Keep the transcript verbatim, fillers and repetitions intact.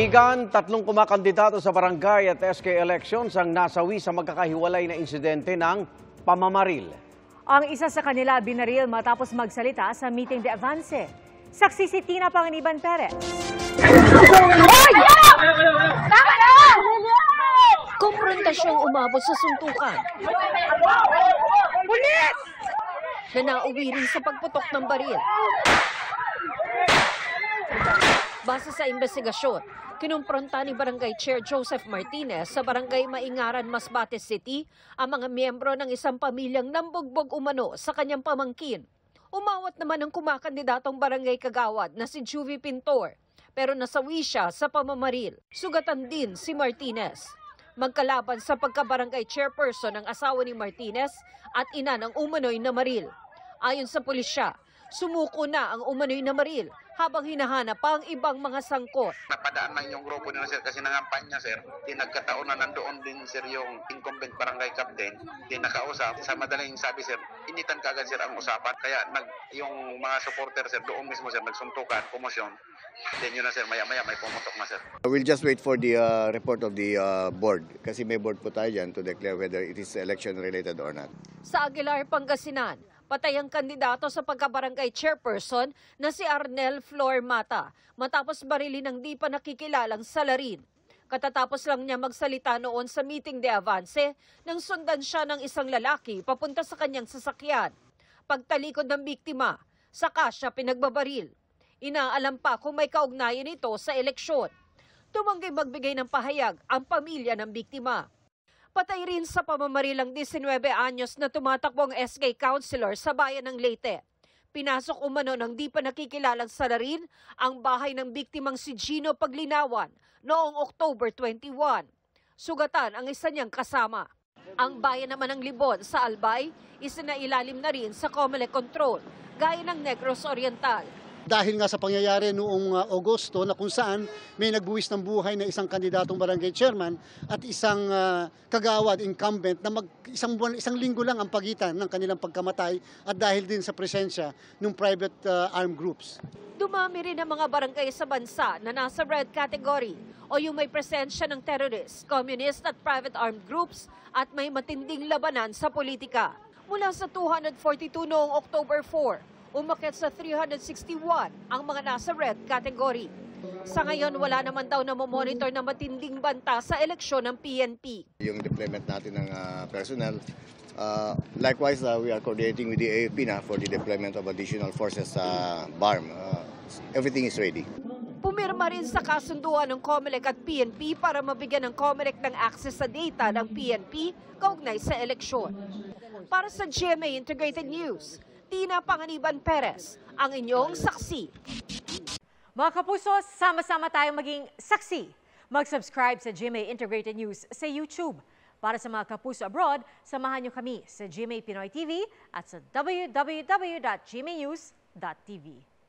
Dahigan, tatlong kumakandidato sa barangay at S K elections ang nasawi sa magkakahiwalay na insidente ng pamamaril. Ang isa sa kanila binaril matapos magsalita sa Miting de Avance. Saksi si Tina Panganiban Perez. Hoy! Tama na! Komprontasyong umabot sa suntukan. Pulis! Na nauwi rin sa pagputok ng baril. Base sa investigasyon, kinumpronta ni Barangay Chair Joseph Martinez sa Barangay Maingaran, Masbate City ang mga miyembro ng isang pamilyang nambugbog umano sa kanyang pamangkin. Umawat naman ang kumakandidatong barangay kagawad na si Juvie Pintor, pero nasawi siya sa pamamaril. Sugatan din si Martinez. Magkalaban sa pagkabarangay chairperson ng asawa ni Martinez at ina ng umano'y na maril. Ayon sa pulisya, sumuko na ang umano'y na maril habang hinahanap pa ang ibang mga sangkot. Napadaan lang yung grupo nila, sir, kasi nangampanya, sir. Di nagkataon na nandoon din, sir, yung incumbent barangay captain. Di nakausap. Sa madaling sabi, sir, initan ka agad, sir, ang usapan. Kaya nag, yung mga supporter, sir, doon mismo, sir, nagsuntukan, komosyon. Then yun na, sir, maya-maya may pumutok na, sir. We'll just wait for the uh, report of the uh, board. Kasi may board po tayo dyan to declare whether it is election-related or not. Sa Aguilar, Pangasinan, patay ang kandidato sa pagkabarangay chairperson na si Arnel Flor Mata matapos barilin ng di pa nakikilalang salarin. Katatapos lang niya magsalita noon sa Miting de Avance nang sundan siya ng isang lalaki papunta sa kanyang sasakyan. Pagtalikod ng biktima, saka siya pinagbabaril. Inaalam pa kung may kaugnayan ito sa eleksyon. Tumanggi magbigay ng pahayag ang pamilya ng biktima. Patay rin sa pamamarilang labinwalo anyos na tumatakbong S K councilor sa bayan ng Leyte. Pinasok umano ng di pa nakikilalang salarin ang bahay ng biktimang si Gino Paglinawan noong October twenty-one. Sugatan ang isa niyang kasama. Ang bayan naman ng Libon sa Albay, isinailalim na rin sa COMELEC control, gaya ng Negros Oriental. Dahil nga sa pangyayari noong uh, Agosto na kung saan may nagbuwis ng buhay na isang kandidatong barangay chairman at isang uh, kagawad incumbent na mag, isang, buwan, isang linggo lang ang pagitan ng kanilang pagkamatay at dahil din sa presensya ng private uh, armed groups. Dumami rin ang mga barangay sa bansa na nasa red category o yung may presensya ng terrorist, communist at private armed groups at may matinding labanan sa politika. Mula sa two hundred forty-two noong October four, umakyat sa three hundred sixty-one ang mga nasa red category. Sa ngayon, wala naman daw na monitor na matinding banta sa eleksyon ng P N P. Yung deployment natin ng uh, personnel, uh, likewise, uh, we are coordinating with the A F P na for the deployment of additional forces sa uh, B A R M. Uh, everything is ready. Pumirma rin sa kasunduan ng COMELEC at P N P para mabigyan ng COMELEC ng access sa data ng P N P kaugnay sa eleksyon. Para sa G M A Integrated News, Tina Panganiban Perez, ang inyong saksi. Mga kapuso, sama-sama tayong maging saksi. Mag-subscribe sa G M A Integrated News sa YouTube. Para sa mga kapuso abroad, samahan niyo kami sa G M A Pinoy T V at sa w w w dot g m a news dot t v.